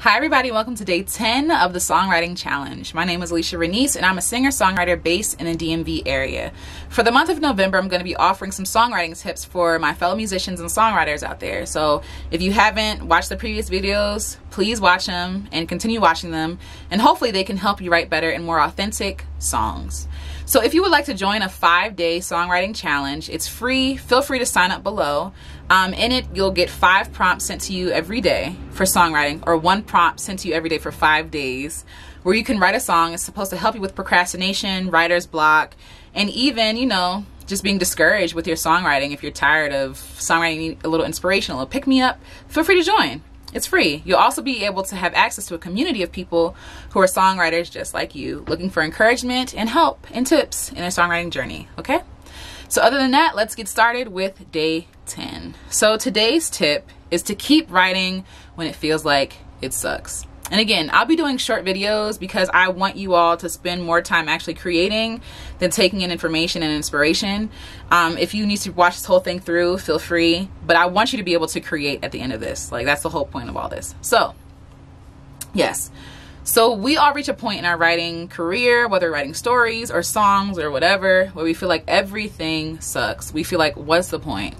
Hi everybody, welcome to day 10 of the songwriting challenge. My name is Alecia Renece and I'm a singer-songwriter based in the DMV area. For the month of November, I'm going to be offering some songwriting tips for my fellow musicians and songwriters out there. So if you haven't watched the previous videos, please watch them and continue watching them, and hopefully they can help you write better and more authentic songs. So if you would like to join a 5-day songwriting challenge, it's free. Feel free to sign up below. In it, you'll get 5 prompts sent to you every day for songwriting, or 1 prompt sent to you every day for 5 days, where you can write a song. It's supposed to help you with procrastination, writer's block, and even, you know, just being discouraged with your songwriting. If you're tired of songwriting, need a little inspiration, a little pick-me-up, feel free to join. It's free. You'll also be able to have access to a community of people who are songwriters just like you, looking for encouragement and help and tips in their songwriting journey, okay? So other than that, let's get started with day 10. So today's tip is to keep writing when it feels like it sucks. And again, I'll be doing short videos because I want you all to spend more time actually creating than taking in information and inspiration. If you need to watch this whole thing through, feel free. But I want you to be able to create at the end of this. Like, that's the whole point of all this. So, yes. So we all reach a point in our writing career, whether we're writing stories or songs or whatever, where we feel like everything sucks. We feel like, what's the point?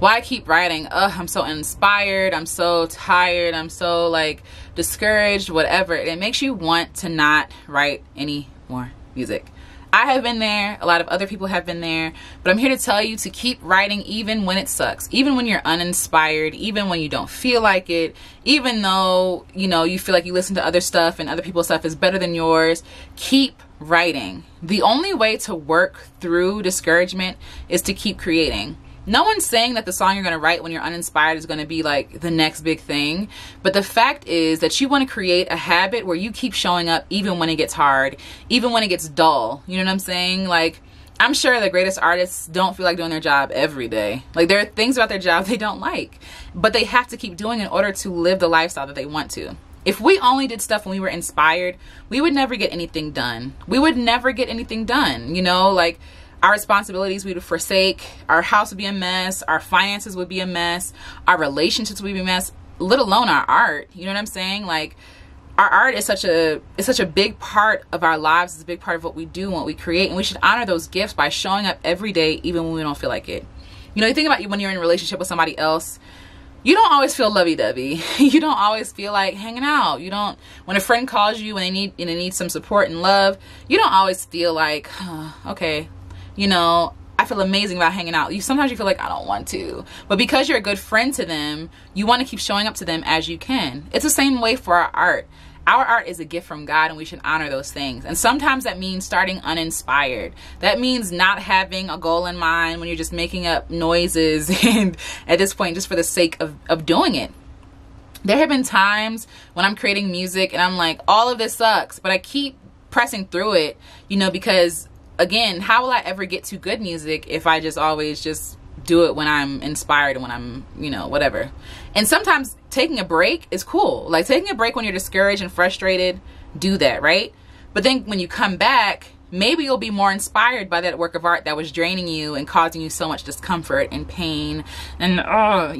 Why keep writing? Ugh, I'm so uninspired, I'm so tired, I'm so like discouraged, whatever. It makes you want to not write any more music. I have been there, a lot of other people have been there, but I'm here to tell you to keep writing even when it sucks, even when you're uninspired, even when you don't feel like it, even though, you know, you feel like you listen to other stuff and other people's stuff is better than yours. Keep writing. The only way to work through discouragement is to keep creating. No one's saying that the song you're going to write when you're uninspired is going to be like the next big thing. But the fact is that you want to create a habit where you keep showing up even when it gets hard, even when it gets dull. You know what I'm saying? Like, I'm sure the greatest artists don't feel like doing their job every day. Like, there are things about their job they don't like, but they have to keep doing in order to live the lifestyle that they want to. If we only did stuff when we were inspired, we would never get anything done. We would never get anything done, you know, like, our responsibilities we would forsake, our house would be a mess, our finances would be a mess, our relationships would be a mess, let alone our art. You know what I'm saying? Like, our art is such a big part of our lives. It's a big part of what we do and what we create, and we should honor those gifts by showing up every day even when we don't feel like it. You know, you think about when you're in a relationship with somebody else, you don't always feel lovey-dovey. You don't always feel like hanging out. You don't, when a friend calls you and they need some support and love, you don't always feel like, oh, okay, you know, I feel amazing about hanging out. Sometimes you feel like, I don't want to. But because you're a good friend to them, you want to keep showing up to them as you can. It's the same way for our art. Our art is a gift from God, and we should honor those things. And sometimes that means starting uninspired. That means not having a goal in mind when you're just making up noises and at this point just for the sake of doing it. There have been times when I'm creating music and I'm like, all of this sucks, but I keep pressing through it, you know, because again, how will I ever get to good music if I just always just do it when I'm inspired and when I'm, you know, whatever. And sometimes taking a break is cool. Like, taking a break when you're discouraged and frustrated, do that, right? But then when you come back, maybe you'll be more inspired by that work of art that was draining you and causing you so much discomfort and pain and,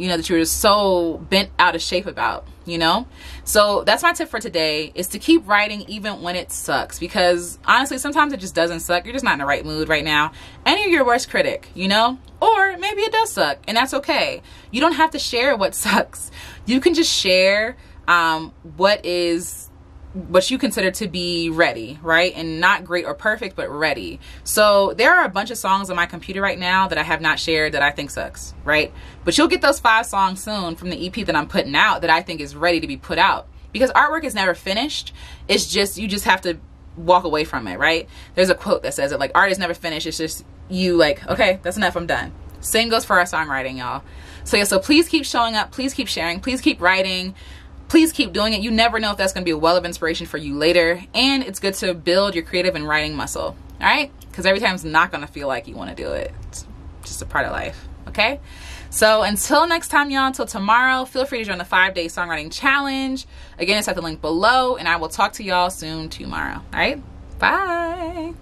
you know, that you were just so bent out of shape about, you know? So that's my tip for today, is to keep writing even when it sucks, because honestly, sometimes it just doesn't suck. You're just not in the right mood right now, and you're your worst critic, you know? Or maybe it does suck, and that's okay. You don't have to share what sucks. You can just share what you consider to be ready, right? And not great or perfect, but ready. So there are a bunch of songs on my computer right now that I have not shared that I think sucks, right? But you'll get those 5 songs soon from the EP that I'm putting out that I think is ready to be put out, because artwork is never finished. It's just, you just have to walk away from it, right? There's a quote that says it, like, art is never finished. It's just you like, okay, that's enough, I'm done. Same goes for our songwriting, y'all. So yeah, so please keep showing up, please keep sharing, please keep writing. Please keep doing it. You never know if that's going to be a well of inspiration for you later. And it's good to build your creative and writing muscle. All right? Because every time it's not going to feel like you want to do it. It's just a part of life. Okay? So until next time, y'all, until tomorrow, feel free to join the 5-day songwriting challenge. Again, it's at the link below. And I will talk to y'all soon tomorrow. All right? Bye.